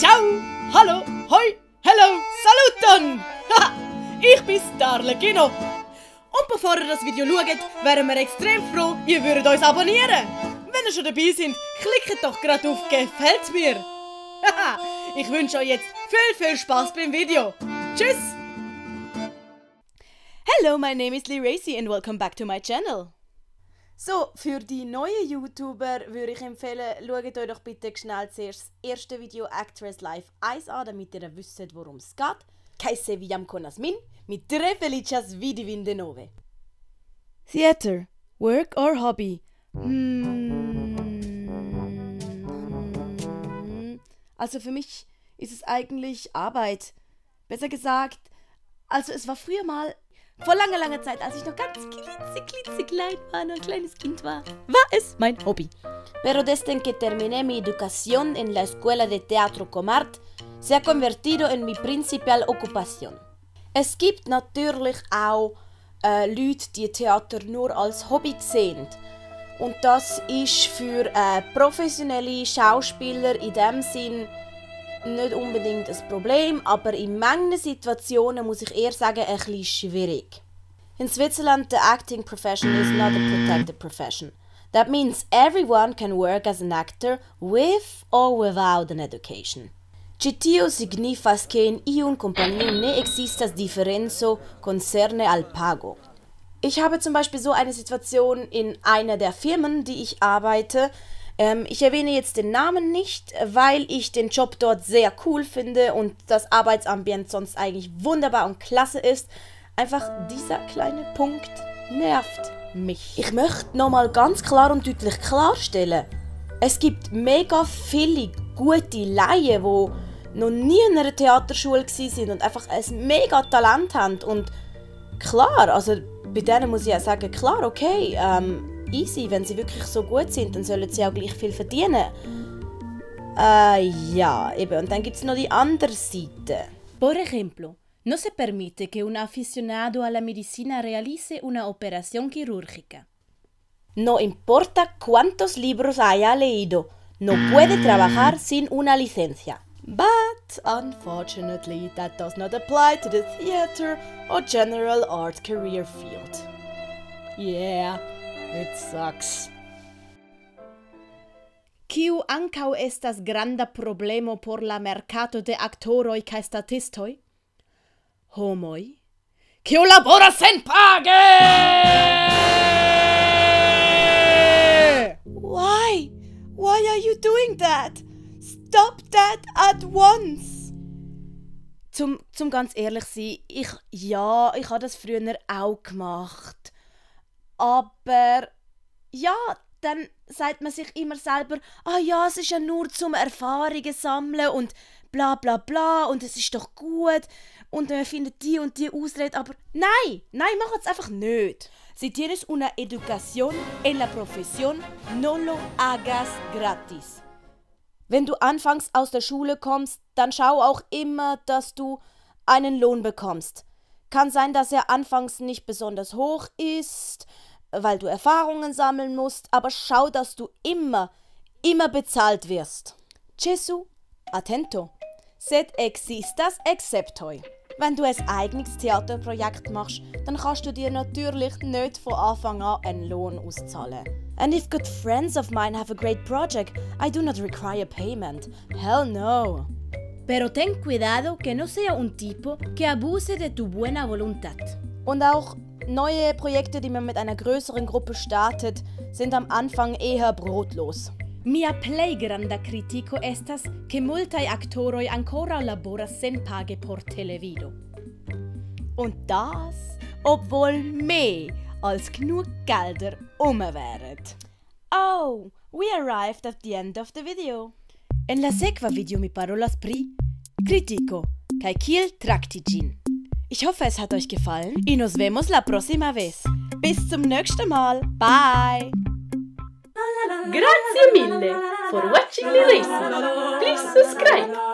Ciao, hallo, hoi, hello, saluton! Ich bin's, Darlecchino. Und bevor ihr das Video schaut, wären wir extrem froh, ihr würdet uns abonnieren. Wenn ihr schon dabei seid, klickt doch gerade auf Gefällt mir. Ich wünsche euch jetzt viel Spaß beim Video. Tschüss! Hello, my name is Lyraysy and welcome back to my channel. So, für die neuen YouTuber würde ich empfehlen, schaut euch doch bitte schnell zuerst das erste Video Actress Live 1 an, damit ihr wisst, worum es geht. «Kaj se viam konas min, mi tre felicias vidi vin denove.» Theater, work or hobby? Also für mich ist es eigentlich Arbeit. Besser gesagt, also es war früher mal... Vor langer Zeit, als ich noch ganz klitzeklein war, noch ein kleines Kind war es mein Hobby. Pero desde que terminé mi educación en la escuela de teatro Comart, se ha convertido en mi principal ocupación. Es gibt natürlich auch Leute, die Theater nur als Hobby sehen. Und das ist für professionelle Schauspieler in dem Sinn nicht unbedingt ein Problem, aber in manchen Situationen muss ich eher sagen, ein bisschen schwierig. In Switzerland, the acting profession is not a protected profession. That means everyone can work as an actor with or without an education. Tio signifas que en iun compañía ne existas diferenzo concerne al pago. Ich habe zum Beispiel so eine Situation in einer der Firmen, die ich arbeite. Ich erwähne jetzt den Namen nicht, weil ich den Job dort sehr cool finde und das Arbeitsambiente sonst eigentlich wunderbar und klasse ist. Einfach dieser kleine Punkt nervt mich. Ich möchte nochmal ganz klar und deutlich klarstellen, es gibt mega viele gute Laien, die noch nie in einer Theaterschule waren und einfach ein mega Talent haben. Und klar, also bei denen muss ich auch sagen, klar, okay, easy, wenn sie wirklich so gut sind, dann sollen sie auch gleich viel verdienen. Ja, eben, und dann gibt es noch die andere Seite. Por ejemplo, no se permite que un aficionado a la medicina realice una operación quirúrgica. No importa cuántos libros haya leído, no puede trabajar sin una licencia. But, unfortunately, that does not apply to the theater or general art career field. Yeah, it sucks. Kiu ankaŭ estas granda problemo por la merkato de aktoroj kaj statistoj? Homoj, kiu laboras senpage! Why? Why are you doing that? Stop that at once! Zum ganz ehrlich sein, ich habe das früher auch gemacht. Aber ja, dann sagt man sich immer selber, ah ja, es ist ja nur zum Erfahrungen sammeln und bla bla bla und es ist doch gut und man findet die und die Ausrede, aber nein, mach es einfach nicht. Si tienes una educación en la profesión, no lo hagas gratis. Wenn du anfangs aus der Schule kommst, dann schau auch immer, dass du einen Lohn bekommst. Kann sein, dass er anfangs nicht besonders hoch ist, weil du Erfahrungen sammeln musst, aber schau, dass du immer bezahlt wirst. Jesu, atento, sed existas exceptoi. Wenn du ein eigenes Theaterprojekt machst, dann kannst du dir natürlich nicht von Anfang an einen Lohn auszahlen. And if good friends of mine have a great project, I do not require payment. Hell no. Pero ten cuidado que no sea un tipo que abuse de tu buena voluntad. Und auch neue Projekte, die man mit einer größeren Gruppe startet, sind am Anfang eher brotlos. Mia plej granda kritiko estas ke multaj aktoroj ankoraŭ laboras senpage por televido. Und das, obwohl mehr als genug Gelder um wären. Oh, we arrived at the end of the video. En la sekva video mi parolas pri kritiko kaj kiel trakti ĝin. Ich hoffe, es hat euch gefallen. Y nos vemos la próxima vez. Bis zum nächsten Mal. Bye. Grazie mille for watching Lyraysy. Please subscribe.